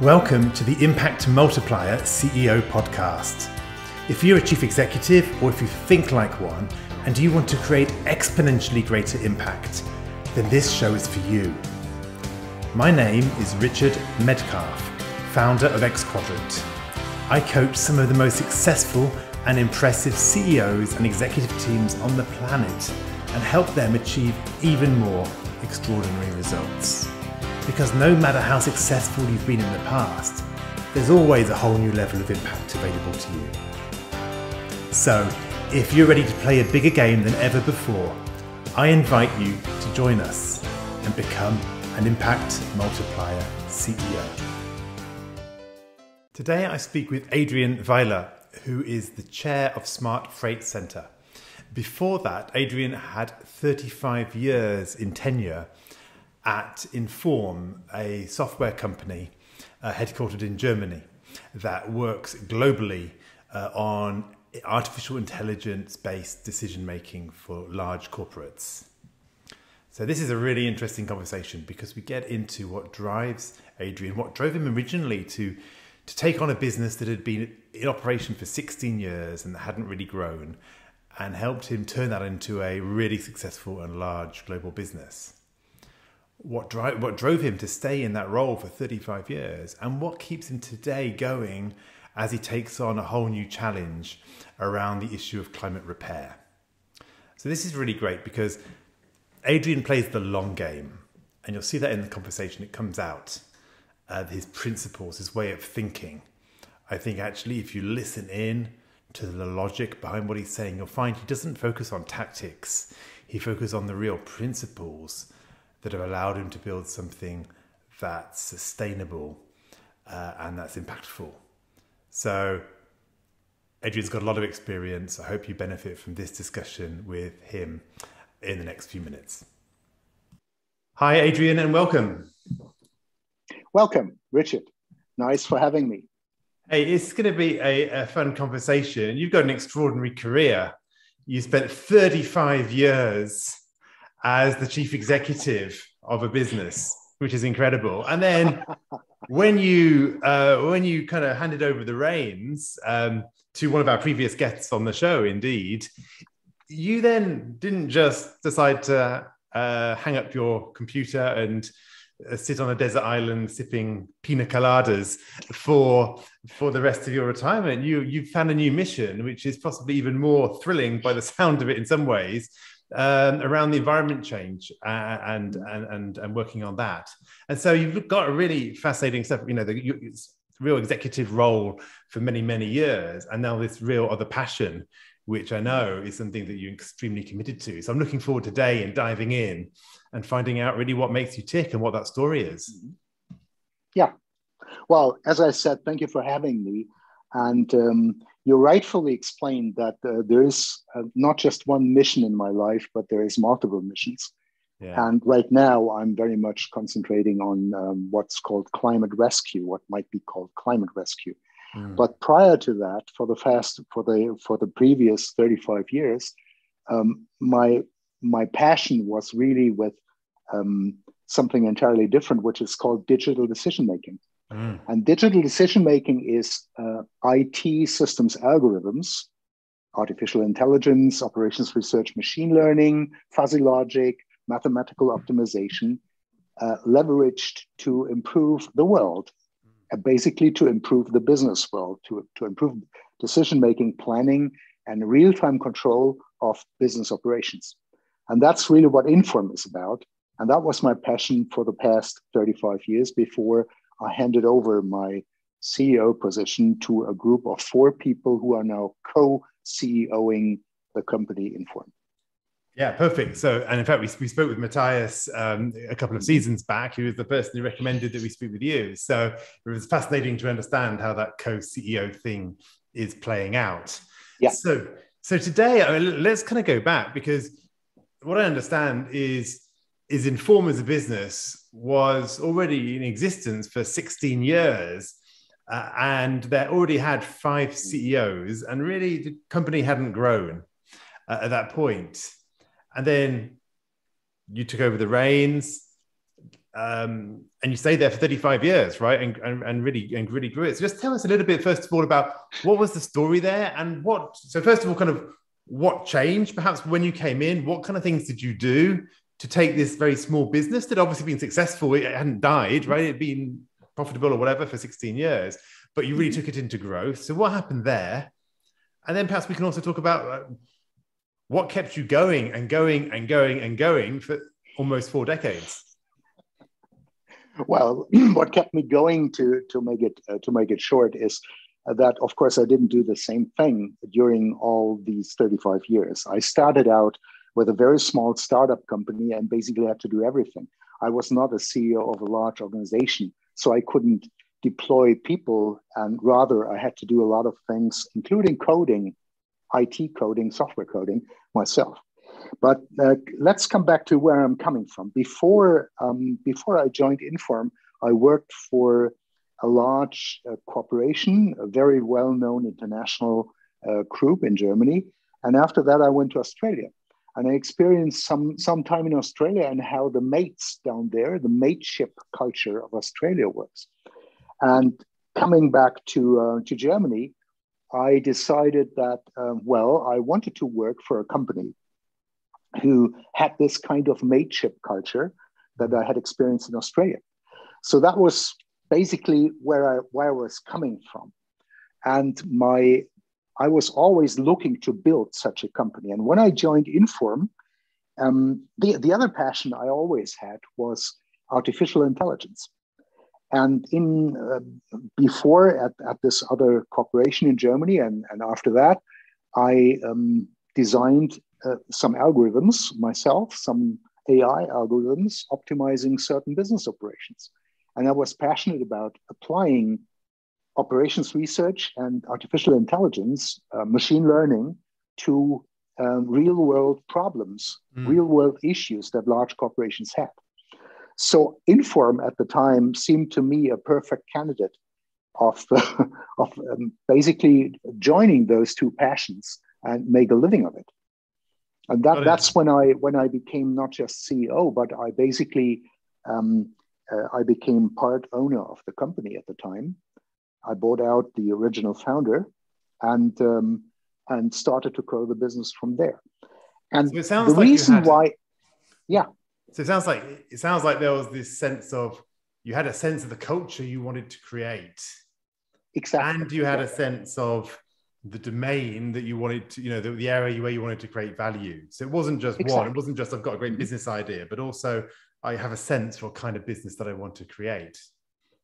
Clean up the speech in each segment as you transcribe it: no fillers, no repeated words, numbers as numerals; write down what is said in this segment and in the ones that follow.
Welcome to the Impact Multiplier CEO Podcast. If you're a chief executive or if you think like one and you want to create exponentially greater impact, then this show is for you. My name is Richard Medcalf, founder of XQuadrant. I coach some of the most successful and impressive CEOs and executive teams on the planet and help them achieve even more extraordinary results. Because no matter how successful you've been in the past, there's always a whole new level of impact available to you. So, if you're ready to play a bigger game than ever before, I invite you to join us and become an Impact Multiplier CEO. Today I speak with Adrian Weiler, who is the chair of Smart Freight Centre. Before that, Adrian had 35 years in tenure at Inform, a software company headquartered in Germany that works globally on artificial intelligence-based decision-making for large corporates. So this is a really interesting conversation because we get into what drives Adrian, what drove him originally to take on a business that had been in operation for 16 years and that hadn't really grown, and helped him turn that into a really successful and large global business. What drove him to stay in that role for 35 years, and what keeps him today going as he takes on a whole new challenge around the issue of climate repair. So this is really great because Adrian plays the long game, and you'll see that in the conversation. It comes out. His principles, his way of thinking. I think actually if you listen in to the logic behind what he's saying, you'll find he doesn't focus on tactics. He focuses on the real principles that have allowed him to build something that's sustainable and that's impactful. So Adrian's got a lot of experience. I hope you benefit from this discussion with him in the next few minutes. Hi, Adrian, and welcome. Welcome, Richard. Nice for having me. Hey, it's going to be a fun conversation. You've got an extraordinary career. You spent 35 years as the chief executive of a business, which is incredible. And then when you kind of handed over the reins to one of our previous guests on the show, indeed, you then didn't just decide to hang up your computer and sit on a desert island sipping pina coladas for the rest of your retirement. You found a new mission, which is possibly even more thrilling by the sound of it in some ways, around the environment change and working on that. And so you've got a really fascinating stuff, you know, the real executive role for many, many years. And now this real other passion, which I know is something that you're extremely committed to. So I'm looking forward today and diving in and finding out really what makes you tick and what that story is. Yeah. Well, as I said, thank you for having me. And you rightfully explained that there is not just one mission in my life, but there is multiple missions. Yeah. And right now, I'm very much concentrating on what's called climate rescue, what might be called climate rescue. Mm. But prior to that, for the previous 35 years, my passion was really with something entirely different, which is called digital decision-making. Mm. And digital decision-making is IT systems algorithms, artificial intelligence, operations research, machine learning, fuzzy logic, mathematical optimization, leveraged to improve the world, basically to improve the business world, to improve decision-making, planning, and real-time control of business operations. And that's really what Inform is about. And that was my passion for the past 35 years before I handed over my CEO position to a group of four people who are now co-CEOing the company Inform. Yeah, perfect. So, and in fact, we spoke with Matthias a couple of seasons back, who was the person who recommended that we speak with you. So it was fascinating to understand how that co-CEO thing is playing out. Yeah. So today, I mean, let's kind of go back, because what I understand is Inform as a business was already in existence for 16 years and they already had 5 CEOs, and really the company hadn't grown at that point. And then you took over the reins, And you stayed there for 35 years, right? And really grew it. So just tell us a little bit, first of all, about what was the story there, and what, so first of all, kind of what changed perhaps when you came in, what kind of things did you do to take this very small business that obviously been successful, it hadn't died, right? It'd been profitable or whatever for 16 years, but you really took it into growth. So what happened there? And then perhaps we can also talk about what kept you going and going and going and going for almost 4 decades. Well, what kept me going, to make it short, is that, of course, I didn't do the same thing during all these 35 years. I started out with a very small startup company and basically had to do everything. I was not a CEO of a large organization, so I couldn't deploy people, and rather I had to do a lot of things, including coding, IT coding, software coding myself. But let's come back to where I'm coming from. Before I joined Inform, I worked for a large corporation, a very well-known international group in Germany. And after that, I went to Australia. And I experienced some time in Australia and how the mates down there, the mateship culture of Australia works. And coming back to Germany, I decided that, well, I wanted to work for a company who had this kind of mateship culture that I had experienced in Australia. So that was basically where I was coming from. And I was always looking to build such a company. And when I joined Inform, the other passion I always had was artificial intelligence. And before at this other corporation in Germany, and after that, I designed some algorithms myself, some AI algorithms optimizing certain business operations. And I was passionate about applying operations research and artificial intelligence, machine learning, to real world problems, real world issues that large corporations have. So Inform at the time seemed to me a perfect candidate of basically joining those two passions and make a living of it. And that's when I became not just CEO, but I basically I became part owner of the company at the time. I bought out the original founder, and started to grow the business from there. And so it sounds like there was this sense of, you had a sense of the culture you wanted to create, exactly, and you had a sense of the domain that you wanted to, you know, the area where you wanted to create value. So it wasn't just exactly one, it wasn't just I've got a great business idea, but also I have a sense for a kind of business that I want to create.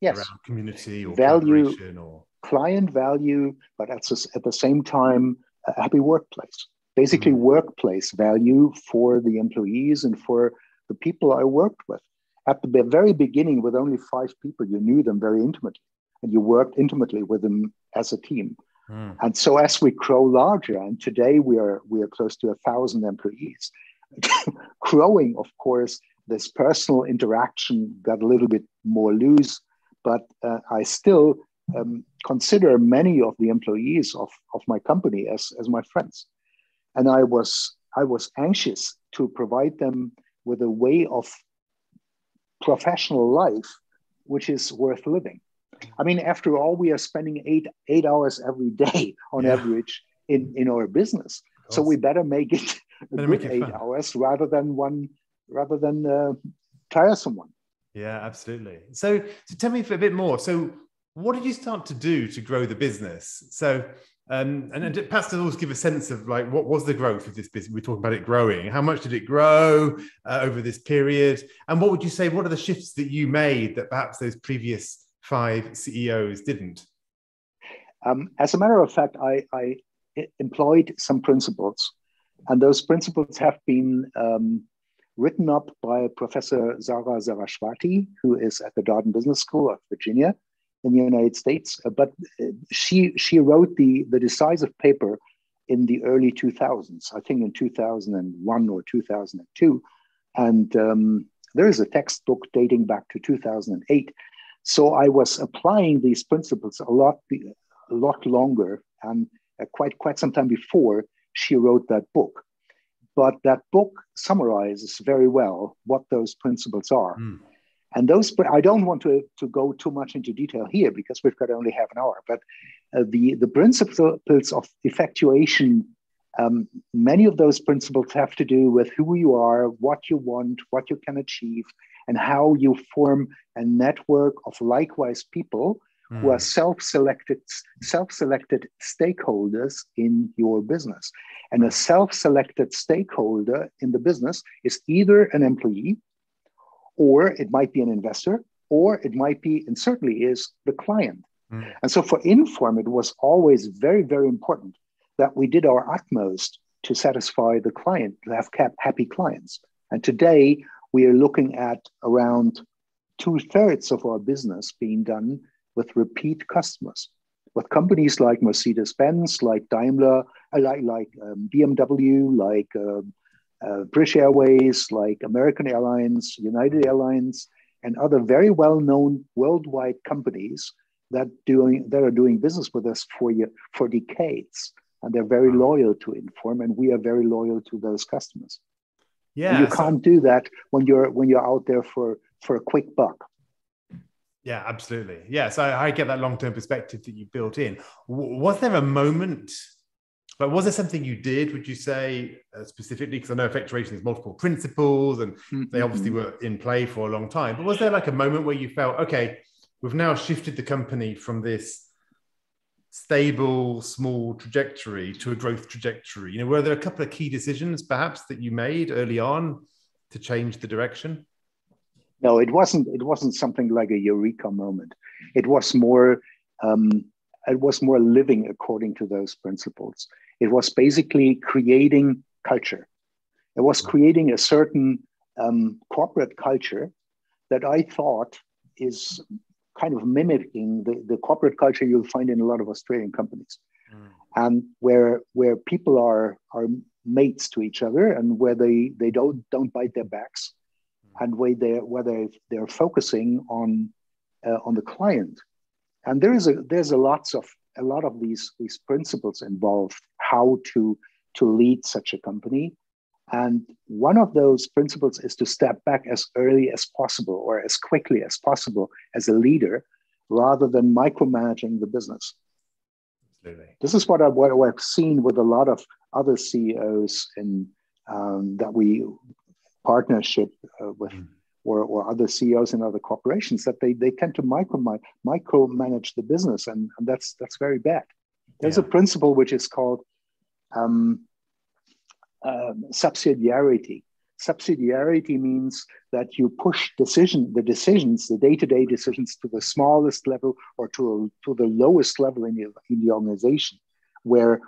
Yes, around community or value, or client value, but at the same time, a happy workplace. Basically, workplace value for the employees and for the people I worked with. At the very beginning, with only 5 people, you knew them very intimately, and you worked intimately with them as a team. And so as we grow larger, and today we are close to 1,000 employees, growing, of course, this personal interaction got a little bit more loose, but I still consider many of the employees of my company as my friends. And I was anxious to provide them with a way of professional life which is worth living. I mean, after all, we are spending eight hours every day on average in our business. So we better make it a good 8 hours rather than tiresome one. Yeah, absolutely. So tell me for a bit more. So what did you start to do to grow the business? So and perhaps to also give a sense of like, what was the growth of this business? We're talking about it growing. How much did it grow over this period? And what would you say, what are the shifts that you made that perhaps those previous 5 CEOs didn't? As a matter of fact, I employed some principles, and those principles have been written up by Professor Zahra Zarashwati, who is at the Darden Business School of Virginia in the United States. But she wrote the decisive paper in the early 2000s, I think in 2001 or 2002. And there is a textbook dating back to 2008. So I was applying these principles a lot longer, and quite some time before she wrote that book. But that book summarizes very well what those principles are. And those, but I don't want to go too much into detail here because we've got only half an hour, but the principles of effectuation, many of those principles have to do with who you are, what you want, what you can achieve, and how you form a network of likewise people who are self-selected stakeholders in your business. And a self-selected stakeholder in the business is either an employee, or it might be an investor, or it might be, and certainly is, the client. Mm. And so for Inform, it was always very, very important that we did our utmost to satisfy the client, to have happy clients. And today we are looking at around 2/3 of our business being done with repeat customers, with companies like Mercedes-Benz, like Daimler, like BMW, like British Airways, like American Airlines, United Airlines, and other very well-known worldwide companies that are doing business with us for decades. And they're very loyal to Inform, and we are very loyal to those customers. Yeah, and you can't do that when you're out there for a quick buck. Yeah, absolutely. Yeah, so I get that long-term perspective that you built in. Was there a moment, but was there something you did, would you say, specifically? Because I know effectuation is multiple principles and they obviously were in play for a long time. But was there like a moment where you felt, okay, we've now shifted the company from this stable, small trajectory to a growth trajectory? You know, were there a couple of key decisions perhaps that you made early on to change the direction? No, it wasn't something like a eureka moment. It was more living according to those principles. It was basically creating culture. It was creating a certain corporate culture that I thought is kind of mimicking the corporate culture you'll find in a lot of Australian companies. Mm. And where people are mates to each other, and where they don't bite their backs. And whether they're focusing on the client, and there's a lot of these principles involved how to lead such a company, and one of those principles is to step back as early as possible or as quickly as possible as a leader, rather than micromanaging the business. Absolutely. This is what I've seen with a lot of other CEOs in that we. Partnership with or other CEOs in other corporations, that they tend to micromanage the business, and that's very bad. There's a principle which is called subsidiarity. Subsidiarity means that you push the day-to-day decisions, to the smallest level or to the lowest level in the organization,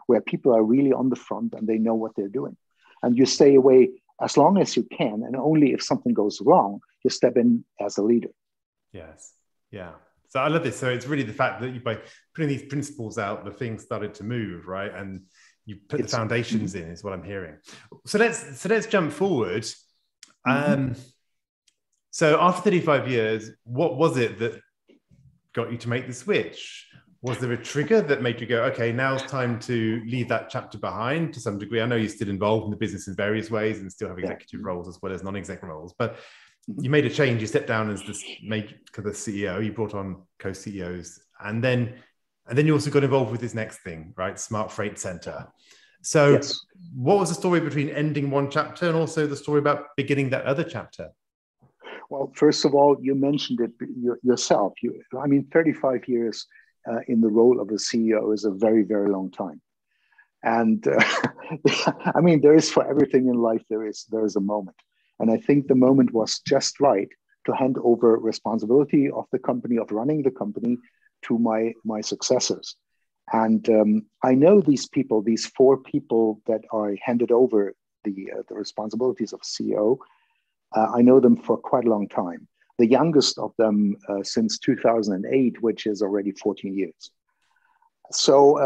where people are really on the front and they know what they're doing, and you stay away as long as you can, and only if something goes wrong, you step in as a leader. Yes. Yeah. So I love this. So it's really the fact that by putting these principles out, the things started to move, right? And you put the foundations in, is what I'm hearing. So let's jump forward. So after 35 years, what was it that got you to make the switch? Was there a trigger that made you go, okay, now it's time to leave that chapter behind to some degree? I know you're still involved in the business in various ways and still have executive roles as well as non-exec roles, but you made a change. You stepped down as the CEO, you brought on co-CEOs, and then you also got involved with this next thing, right? Smart Freight Centre. So what was the story between ending one chapter and also the story about beginning that other chapter? Well, first of all, you mentioned it yourself. 35 years in the role of a CEO is a very, very long time. And there is, for everything in life, there is a moment. And I think the moment was just right to hand over responsibility of the company, of running the company, to my successors. And I know these four people that I handed over the responsibilities of CEO. I know them for quite a long time. The youngest of them since 2008, which is already 14 years. So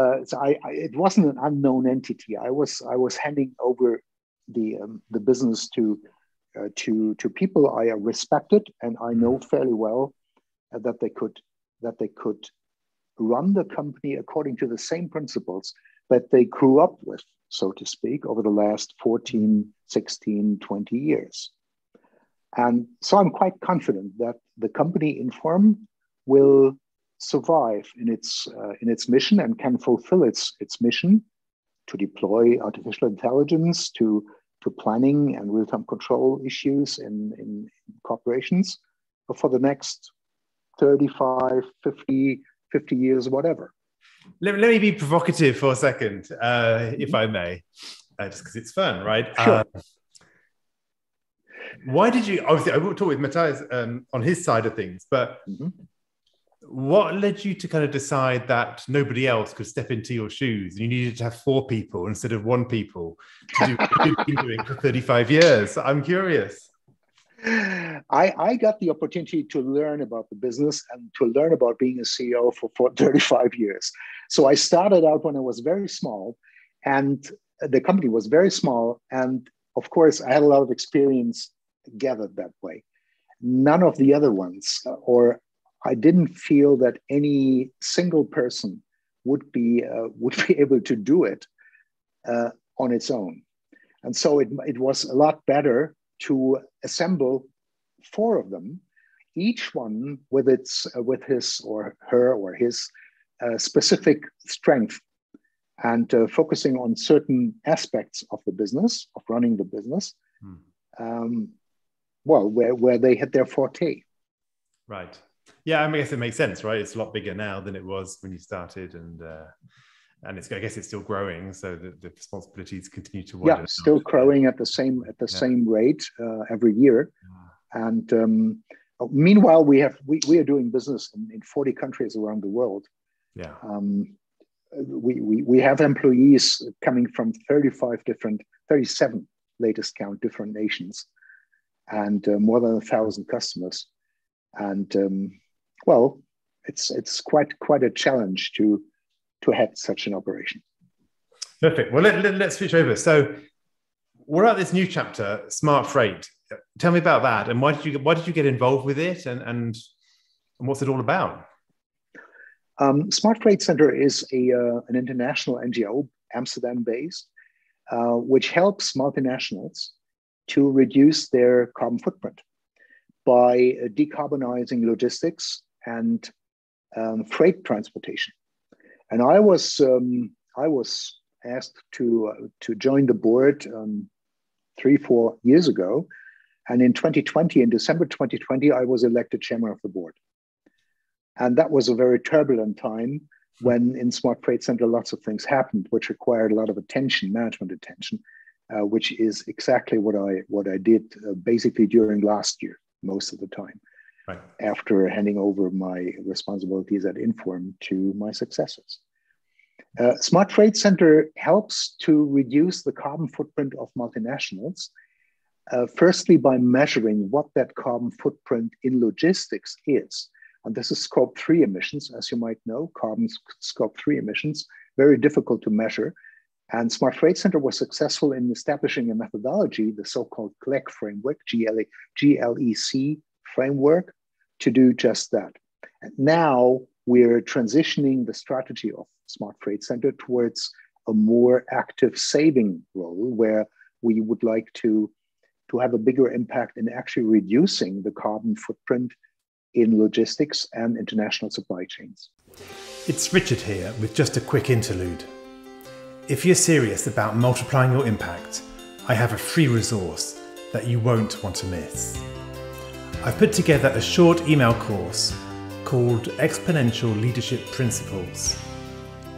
it wasn't an unknown entity. I was handing over the business to people I respected and I know fairly well, that they could run the company according to the same principles that they grew up with, so to speak, over the last 14, 16, 20 years. And so I'm quite confident that the company Inform will survive in its mission and can fulfill its mission to deploy artificial intelligence to planning and real-time control issues in corporations for the next 35, 50 years, whatever. Let me be provocative for a second, if I may, just because it's fun, right? Sure. Why did you, obviously, I will talk with Matthias on his side of things, but what led you to kind of decide that nobody else could step into your shoes and you needed to have four people instead of one people to do what you've been doing for 35 years? I'm curious. I got the opportunity to learn about the business and to learn about being a CEO for 35 years. So I started out when I was very small and the company was very small. And of course, I had a lot of experience gathered that way. None of the other ones, or I didn't feel that any single person would be able to do it on its own. And so it was a lot better to assemble four of them, each one with his or her or his specific strength, and focusing on certain aspects of the business, of running the business, where they had their forte. Right. Yeah, I mean, I guess it makes sense, right? It's a lot bigger now than it was when you started, and it's, I guess it's still growing, so the responsibilities continue to widen. Yeah, still growing at the same rate every year. Yeah. And meanwhile, we are doing business in 40 countries around the world. Yeah. We have employees coming from 37 latest count different nations, and more than 1,000 customers. And it's quite a challenge to head such an operation. Perfect. Well, let's switch over. So we're at this new chapter, Smart Freight. Tell me about that, and why did you get involved with it, and what's it all about? Smart Freight Centre is an international NGO, Amsterdam-based, which helps multinationals to reduce their carbon footprint by decarbonizing logistics and freight transportation. And I was asked to join the board 3-4 years ago, and in 2020, in December 2020, I was elected chairman of the board. And that was a very turbulent time when in Smart Freight Centre, lots of things happened, which required a lot of attention, management attention, which is exactly what I did basically during last year, most of the time, right, after handing over my responsibilities at Inform to my successors. Smart Freight Centre helps to reduce the carbon footprint of multinationals, firstly by measuring what that carbon footprint in logistics is. And this is scope 3 emissions, as you might know, carbon scope 3 emissions, very difficult to measure. And Smart Freight Centre was successful in establishing a methodology, the so-called GLEC framework, GLEC framework, to do just that. And now we're transitioning the strategy of Smart Freight Centre towards a more active saving role, where we would like to have a bigger impact in actually reducing the carbon footprint in logistics and international supply chains. It's Richard here with just a quick interlude. If you're serious about multiplying your impact, I have a free resource that you won't want to miss. I've put together a short email course called Exponential Leadership Principles.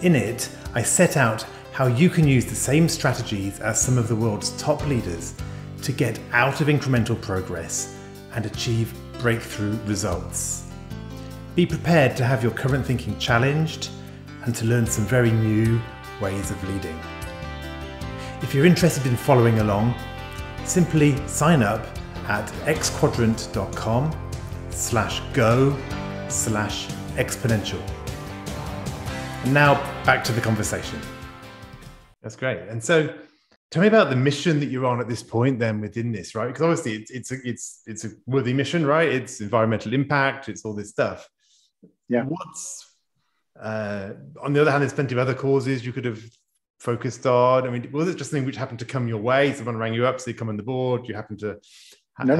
In it, I set out how you can use the same strategies as some of the world's top leaders to get out of incremental progress and achieve breakthrough results. Be prepared to have your current thinking challenged and to learn some very new ways of leading. If you're interested in following along, simply sign up at xquadrant.com/go/exponential. And now back to the conversation. That's great. And so tell me about the mission that you're on at this point then within this, right? Because obviously it's a worthy mission, right? It's environmental impact, it's all this stuff. Yeah. On the other hand, there's plenty of other causes you could have focused on. I mean, was it just something which happened to come your way? Someone rang you up, so you come on the board, you happen to No.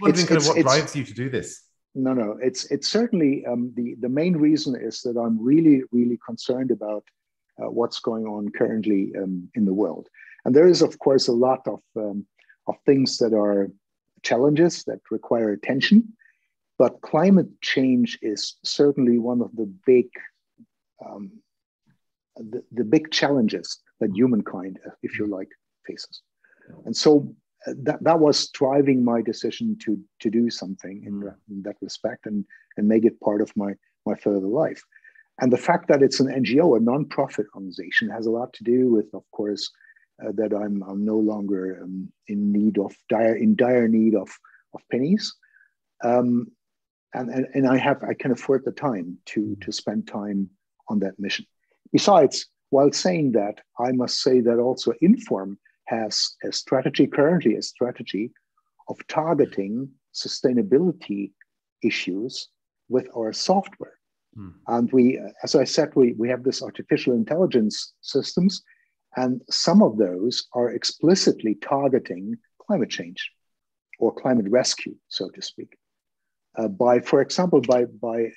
What drives you to do this? No. It's certainly the main reason is that I'm really, really concerned about what's going on currently in the world. And there is, of course, a lot of things that are challenges that require attention. But climate change is certainly one of the big challenges that humankind, if you like, faces. And so that was driving my decision to do something in that respect and make it part of my further life. And the fact that it's an NGO, a nonprofit organization, has a lot to do with, of course, that I'm no longer in dire need of pennies. And I can afford the time to spend time on that mission. Besides, while saying that, I must say that also Inform has a strategy of targeting sustainability issues with our software. Mm. And we, as I said, we have this artificial intelligence systems, and some of those are explicitly targeting climate change or climate rescue, so to speak. By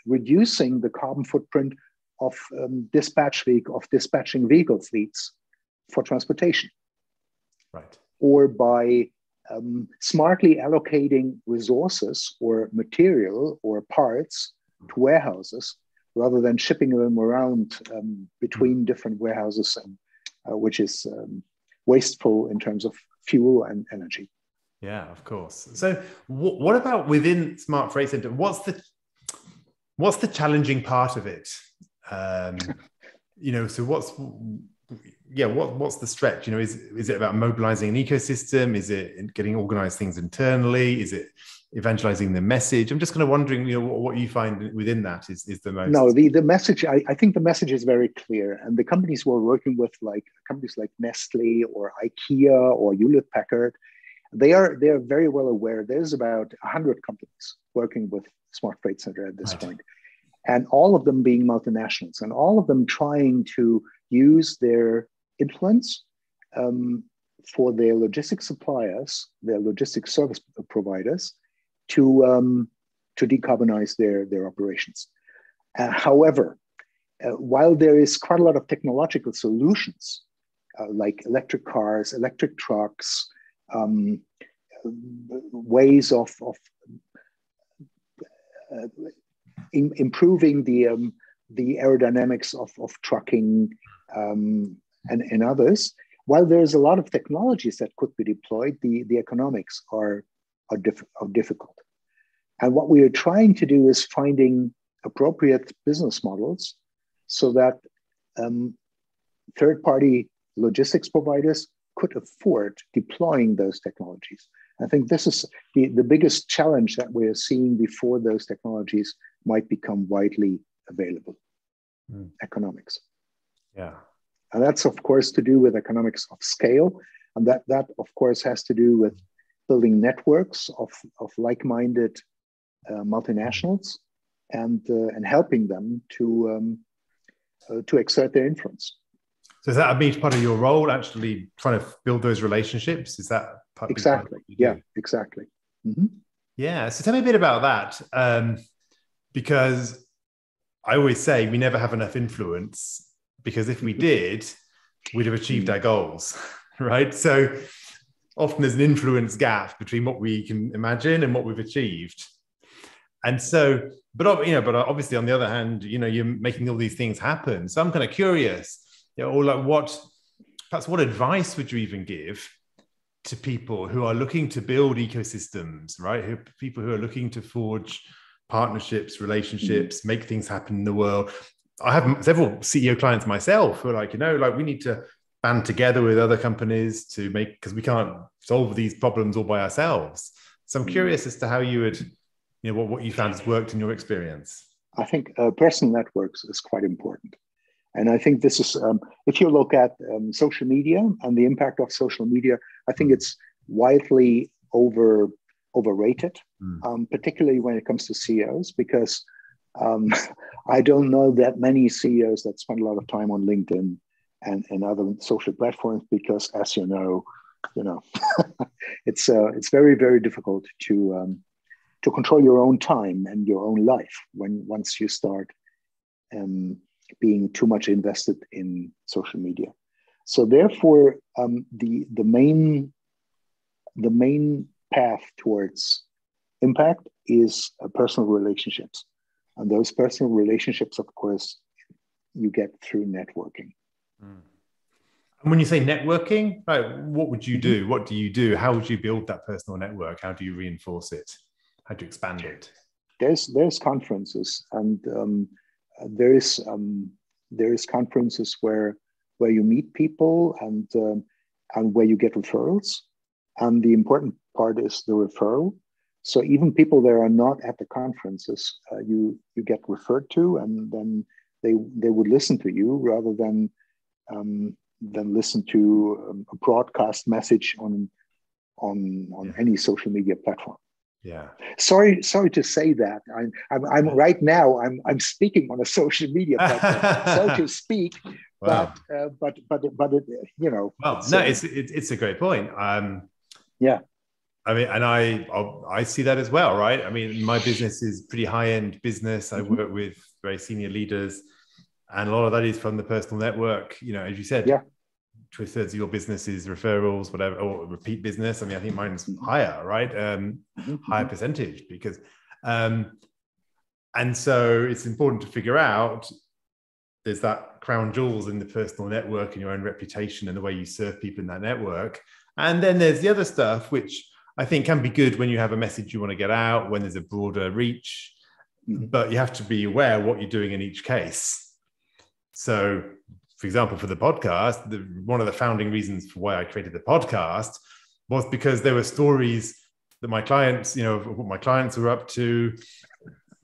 reducing the carbon footprint of dispatching vehicle fleets for transportation, right? Or by smartly allocating resources or material or parts to warehouses rather than shipping them around between different warehouses, which is wasteful in terms of fuel and energy. Yeah, of course. So what about within Smart Freight Centre? What's the challenging part of it? What's the stretch? You know, is it about mobilizing an ecosystem? Is it getting organized things internally? Is it evangelizing the message? I'm just kind of wondering, you know, what you find within that is the most. No, the message, I think the message is very clear. And the companies we're working with, like companies like Nestle or IKEA or Hewlett-Packard, they are very well aware. There's about 100 companies working with Smart Freight Centre at this point, and all of them being multinationals, and all of them trying to use their influence for their logistics suppliers, their logistics service providers, to decarbonize their operations. However, while there is quite a lot of technological solutions, like electric cars, electric trucks, ways of improving the aerodynamics of trucking and others. While there's a lot of technologies that could be deployed, the economics are difficult. And what we are trying to do is finding appropriate business models so that third-party logistics providers could afford deploying those technologies. I think this is the biggest challenge that we're seeing before those technologies might become widely available. Mm. Economics. Yeah. And that's, of course, to do with economics of scale. And that of course, has to do with building networks of like-minded multinationals and helping them to exert their influence. So is that a big part of your role, actually trying to build those relationships? Is that part of Exactly. Mm-hmm. Yeah. So tell me a bit about that, because I always say we never have enough influence, because if we did, we'd have achieved our goals, right? So often there's an influence gap between what we can imagine and what we've achieved. And so, but obviously on the other hand, you know, you're making all these things happen. So I'm kind of curious. Yeah, or like what advice would you even give to people who are looking to build ecosystems, right? People who are looking to forge partnerships, relationships, mm-hmm. make things happen in the world. I have several CEO clients myself who are like, you know, like we need to band together with other companies to make, because we can't solve these problems all by ourselves. So I'm curious as to how you would, you know, what you found has worked in your experience. I think personal networks is quite important. And I think this is, if you look at social media and the impact of social media, I think it's widely overrated, particularly when it comes to CEOs, because I don't know that many CEOs that spend a lot of time on LinkedIn and other social platforms, because as you know, you know, it's very, very difficult to control your own time and your own life when once you start being too much invested in social media. So therefore, the main path towards impact is personal relationships, and those personal relationships, of course, you get through networking. Mm. And when you say networking, like, what would you do? What do you do? How would you build that personal network? How do you reinforce it? How do you expand it? There's conferences, and there is conferences where you meet people and where you get referrals. And the important part is the referral. So even people that are not at the conferences, you get referred to, and then they would listen to you rather than listen to a broadcast message on any social media platform. Yeah. Sorry to say that. I'm right now. I'm speaking on a social media platform, so to speak. Wow. But it, you know. Well, no, it's a great point. Yeah. I mean, and I see that as well, right? I mean, my business is pretty high-end business. I work with very senior leaders, and a lot of that is from the personal network. You know, as you said, yeah, 2/3 of your business is referrals, whatever, or repeat business. I mean, I think mine's higher, right? Higher percentage, because, and so it's important to figure out there's that crown jewels in the personal network and your own reputation and the way you serve people in that network. And then there's the other stuff, which I think can be good when you have a message you want to get out, when there's a broader reach, but you have to be aware what you're doing in each case. So, for example, for the podcast, one of the founding reasons for why I created the podcast was because there were stories that my clients, you know, what my clients were up to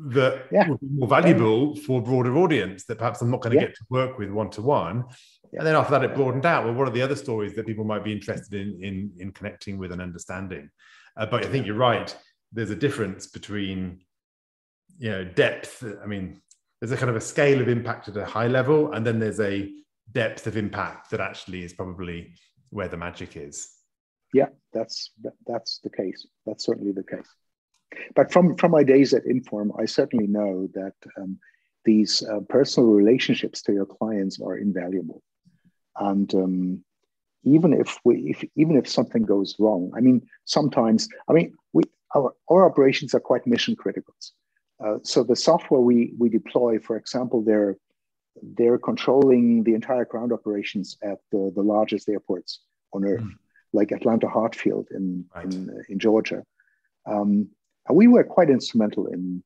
that would be more valuable for a broader audience that perhaps I'm not going to get to work with one-to-one. And then after that, it broadened out. Well, what are the other stories that people might be interested in connecting with and understanding? But I think you're right. There's a difference between, you know, depth. I mean, there's a kind of a scale of impact at a high level, and then there's a depth of impact that actually is probably where the magic is. Yeah, that's the case. That's certainly the case. But from my days at Inform, I certainly know that these personal relationships to your clients are invaluable. And even if something goes wrong, I mean, sometimes, I mean, our operations are quite mission critical. So the software we deploy, for example, they're controlling the entire ground operations at the largest airports on Earth, like Atlanta Hartsfield in Georgia. And we were quite instrumental in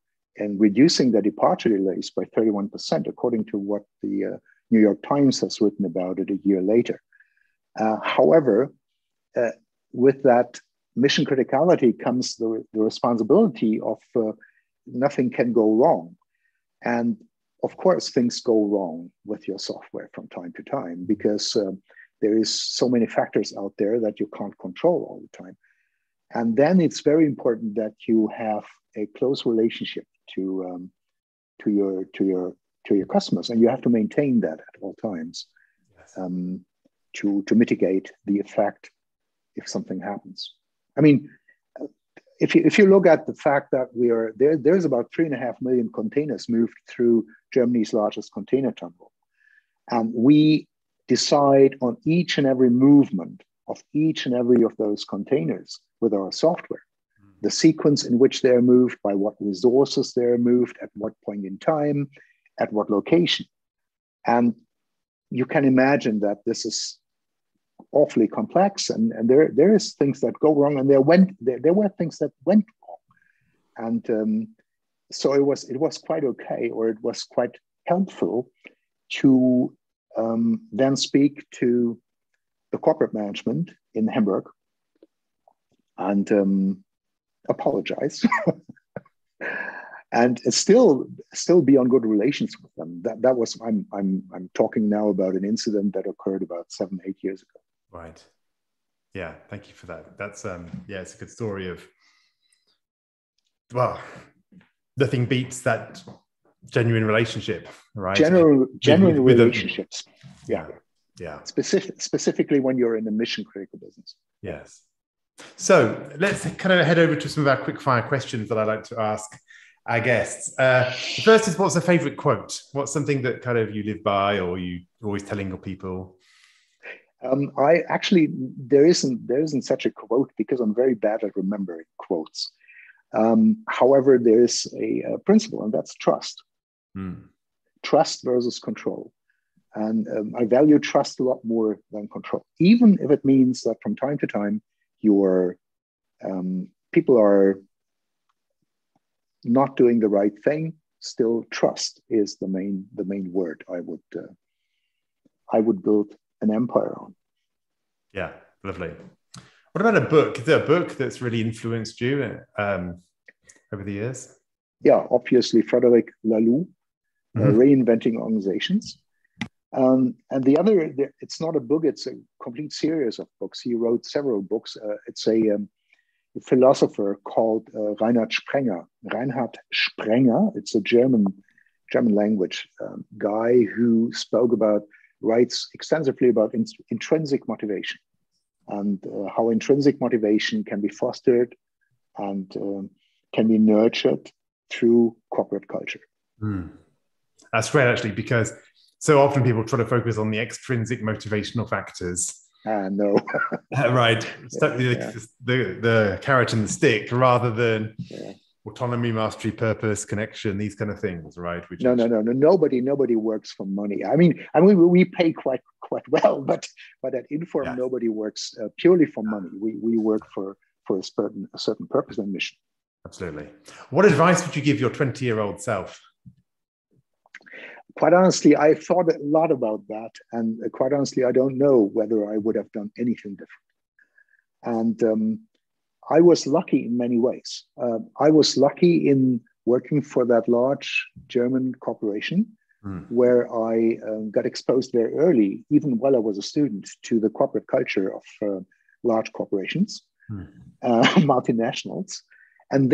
reducing the departure delays by 31%, according to what the New York Times has written about it a year later. However, with that mission criticality comes the responsibility of nothing can go wrong. And of course, things go wrong with your software from time to time, because there is so many factors out there that you can't control all the time. And then it's very important that you have a close relationship to your customers, and you have to maintain that at all times to mitigate the effect if something happens. I mean, if you look at the fact that we are there's about 3.5 million containers moved through Germany's largest container terminal, and we decide on each and every movement of each and every of those containers with our software, the sequence in which they're moved, by what resources they're moved, at what point in time, at what location. And you can imagine that this is awfully complex, and there is things that go wrong, and there were things that went wrong. And so it was quite okay, or it was quite helpful to then speak to the corporate management in Hamburg and apologize and still be on good relations with them. That was, I'm talking now about an incident that occurred about 7-8 years ago. Right. Yeah. Thank you for that. That's it's a good story of, well, nothing beats that genuine relationship, right? Genuine relationships. Yeah. Specifically when you're in a mission critical business. Yes. So let's kind of head over to some of our quick fire questions that I like to ask our guests. The first is, what's a favorite quote? What's something that kind of you live by or you always telling your people? I actually, there isn't such a quote because I'm very bad at remembering quotes. However, there is a principle, and that's trust. Mm. Trust versus control. And I value trust a lot more than control, even if it means that from time to time, your people are not doing the right thing. Still, trust is the main word I would build an empire on. Yeah, lovely. What about a book? Is there a book that's really influenced you over the years? Yeah, obviously Frederick Laloux, Reinventing Organizations. And the other, it's not a book, it's a complete series of books. He wrote several books. It's a philosopher called Reinhard Sprenger. It's a German language guy who writes extensively about intrinsic motivation and how intrinsic motivation can be fostered and can be nurtured through corporate culture. Mm. That's great, actually, because so often people try to focus on the extrinsic motivational factors. No. Right. Yeah, the carrot and the stick rather than autonomy, mastery, purpose, connection, these kind of things, right? Which no. Nobody works for money. I mean, we pay quite well, but at Inform, nobody works purely for money. We work for a certain purpose and mission. Absolutely. What advice would you give your 20-year-old self? Quite honestly, I thought a lot about that. And quite honestly, I don't know whether I would have done anything different. And I was lucky in many ways. I was lucky in working for that large German corporation where I got exposed very early, even while I was a student, to the corporate culture of large corporations, multinationals, and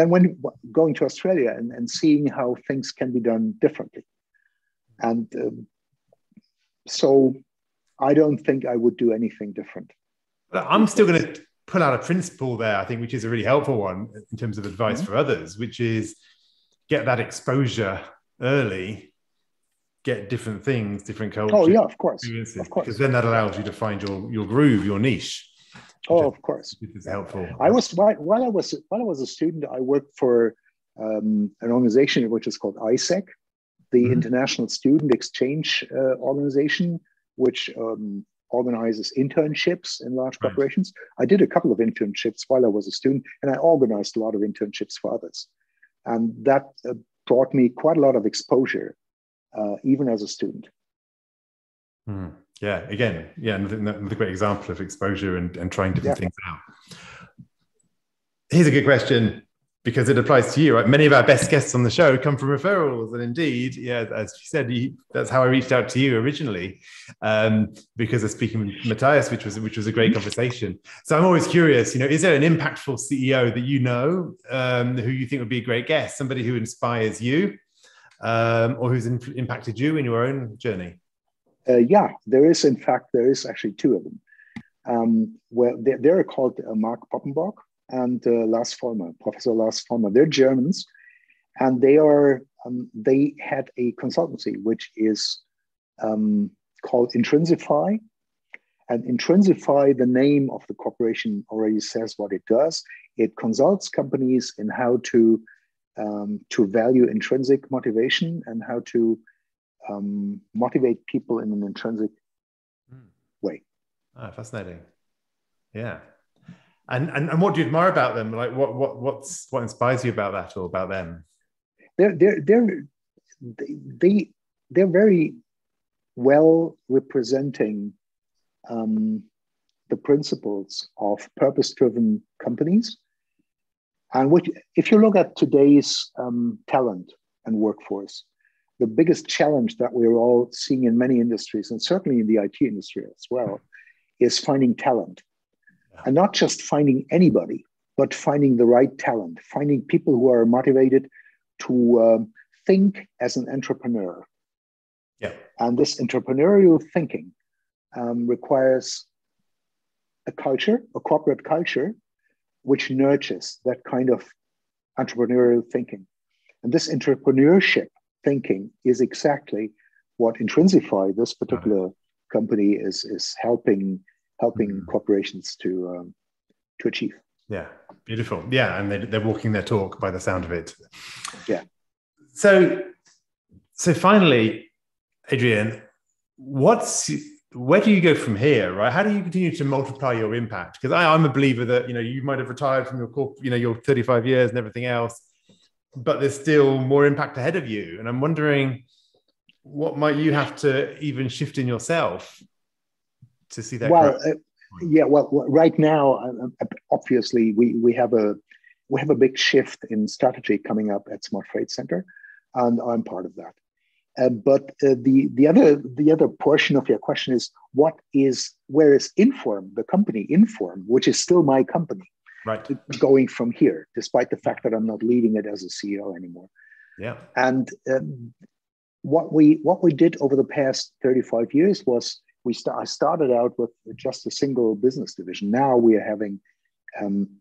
then when going to Australia and seeing how things can be done differently. And so I don't think I would do anything different. But I'm still going to pull out a principle there, I think, which is a really helpful one in terms of advice for others, which is get that exposure early, get different things, different cultures. Oh, yeah, of course. Because then that allows you to find your groove, your niche. Oh, of course. It's helpful. While I was a student, I worked for an organization which is called ISEC, the International Student Exchange organization, which organizes internships in large corporations. I did a couple of internships while I was a student, and I organized a lot of internships for others. And that brought me quite a lot of exposure, even as a student. Mm. Yeah, again, another great example of exposure and trying different things out. Here's a good question, because it applies to you, right? Many of our best guests on the show come from referrals. And indeed, as you said, that's how I reached out to you originally, because of speaking with Matthias, which was a great conversation. So I'm always curious, is there an impactful CEO that you know who you think would be a great guest, somebody who inspires you or who's impacted you in your own journey? There is actually two of them. They're called Mark Poppenborg and Lars Follmer, Professor Lars Follmer. They're Germans, and they had a consultancy which is called Intrinsify. And Intrinsify, the name of the corporation already says what it does. It consults companies in how to value intrinsic motivation and how to motivate people in an intrinsic way. Ah, fascinating. Yeah. And what do you admire about them? Like what inspires you about that or about them? They're very well representing the principles of purpose-driven companies. And if you look at today's talent and workforce, the biggest challenge that we're all seeing in many industries, and certainly in the IT industry as well, is finding talent. And not just finding anybody, but finding the right talent, finding people who are motivated to think as an entrepreneur. Yeah. And this entrepreneurial thinking requires a culture, a corporate culture, which nurtures that kind of entrepreneurial thinking. And this entrepreneurship thinking is exactly what Intrinsify, this particular company, is helping corporations to achieve. Yeah, beautiful. Yeah, and they're walking their talk by the sound of it. Yeah. So finally, Adrian, where do you go from here, right? How do you continue to multiply your impact? Because I'm a believer that, you might have retired from your corporate, your 35 years and everything else, but there's still more impact ahead of you. And I'm wondering, what might you have to even shift in yourself to see that? Well, right now, obviously, we have a big shift in strategy coming up at Smart Freight Centre, and I'm part of that. But the other portion of your question is where is Inform, the company Inform, which is still my company, right, going from here, despite the fact that I'm not leading it as a CEO anymore. Yeah. And what we did over the past 35 years was I started out with just a single business division. Now we are having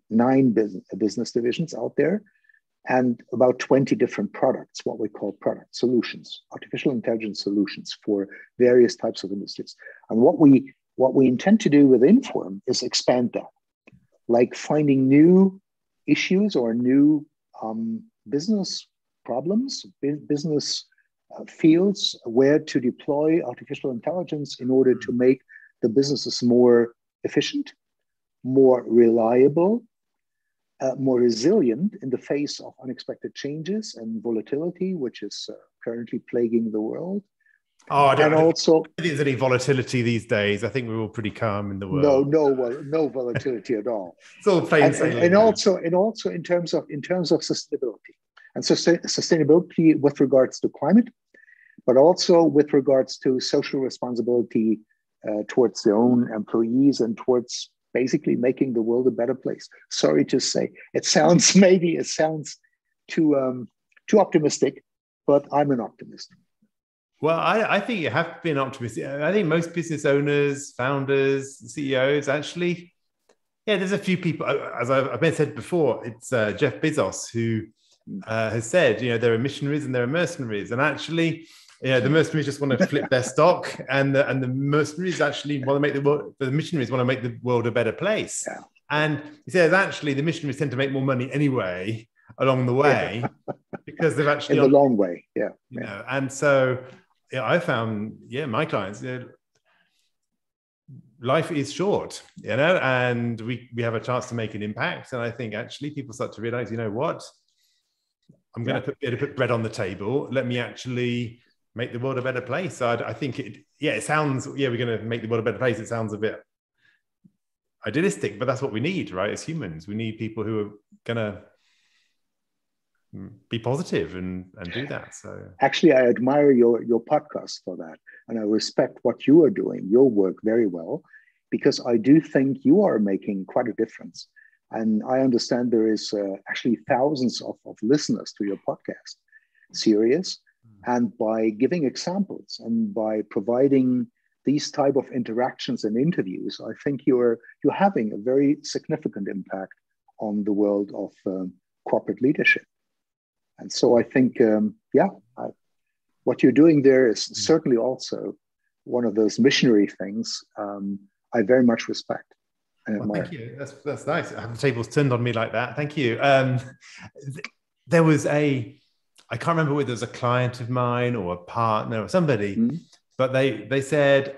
9 business divisions out there, and about 20 different products, what we call product solutions, artificial intelligence solutions for various types of industries. And what we intend to do with Inform is expand that, like finding new issues or new business problems, business fields where to deploy artificial intelligence in order to make the businesses more efficient, more reliable, more resilient in the face of unexpected changes and volatility, which is currently plaguing the world. I don't think there's any volatility these days. I think we're all pretty calm in the world. No volatility at all. It's all plain sailing. And also in terms of sustainability, and so sustainability with regards to climate, but also with regards to social responsibility towards their own employees and towards basically making the world a better place. Sorry to say, it sounds too optimistic, but I'm an optimist. Well, I think you have to be an optimist. I think most business owners, founders, CEOs, actually, there's a few people, as I've said before, it's Jeff Bezos who has said, there are missionaries and there are mercenaries. And actually, the mercenaries just want to flip their stock, and the mercenaries actually want to make the missionaries want to make the world a better place. Yeah. And he says, actually, the missionaries tend to make more money anyway along the way because they've actually in the long way. Yeah. And so I found, my clients, life is short, and we have a chance to make an impact. And I think actually people start to realize, you know what? I'm going to put bread on the table. Let me actually make the world a better place. I think it sounds, we're going to make the world a better place. It sounds a bit idealistic, but that's what we need, right? As humans, we need people who are going to be positive and do that. So actually, I admire your podcast for that. And I respect what you are doing, your work very well, because I do think you are making quite a difference. And I understand there is actually thousands of listeners to your podcast series. And by giving examples and by providing these type of interactions and interviews, I think you're having a very significant impact on the world of corporate leadership. And so I think, what you're doing there is certainly also one of those missionary things I very much respect. Thank you. That's nice. The tables turned on me like that. Thank you. There was I can't remember whether it was a client of mine or a partner or somebody, but they said,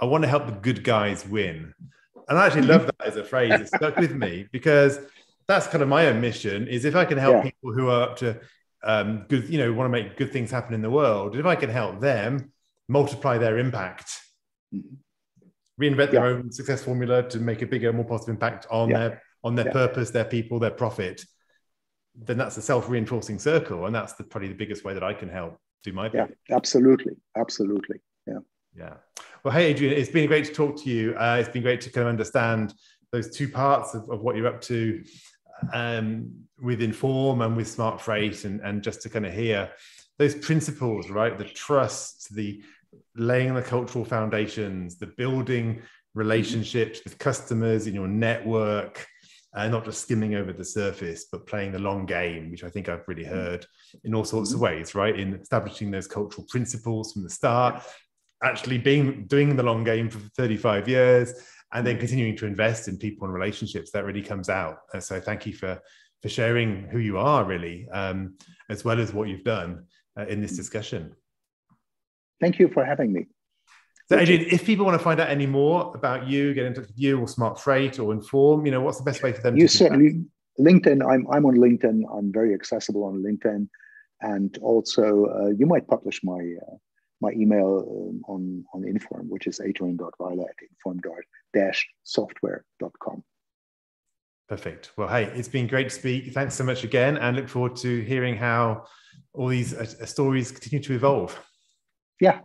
I want to help the good guys win. And I actually love that as a phrase. It stuck with me because that's kind of my own mission, is if I can help people who are up to good, want to make good things happen in the world, if I can help them multiply their impact, reinvent their own success formula to make a bigger, more positive impact on their purpose, their people, their profit, then that's a self-reinforcing circle. And that's probably the biggest way that I can help do my bit. Yeah, absolutely. Absolutely. Yeah. Yeah. Well, hey, Adrian, it's been great to talk to you. It's been great to kind of understand those two parts of what you're up to with Inform and with Smart Freight, and just to kind of hear those principles, right? The trust, the laying the cultural foundations, the building relationships with customers in your network, and not just skimming over the surface, but playing the long game, which I think I've really heard in all sorts of ways, right? In establishing those cultural principles from the start, actually doing the long game for 35 years, and then continuing to invest in people and relationships. That really comes out. And so thank you for sharing who you are, really, as well as what you've done in this discussion. Thank you for having me. So Adrian, if people want to find out any more about you, get in touch with you or Smart Freight or Inform, you know, what's the best way for them? You certainly, LinkedIn, I'm on LinkedIn. I'm very accessible on LinkedIn. And also you might publish my my email on Inform, which is adrian.weiler@inform-software.com. Perfect. Well, hey, it's been great to speak. Thanks so much again, and look forward to hearing how all these stories continue to evolve. Yeah.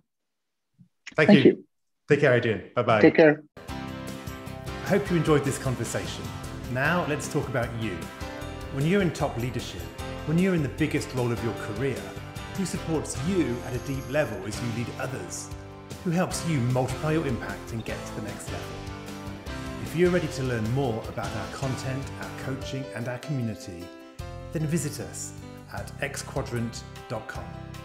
Thank you. Take care, Adrian. Bye-bye. Take care. I hope you enjoyed this conversation. Now let's talk about you. When you're in top leadership, when you're in the biggest role of your career, who supports you at a deep level as you lead others? Who helps you multiply your impact and get to the next level? If you're ready to learn more about our content, our coaching, and our community, then visit us at xquadrant.com.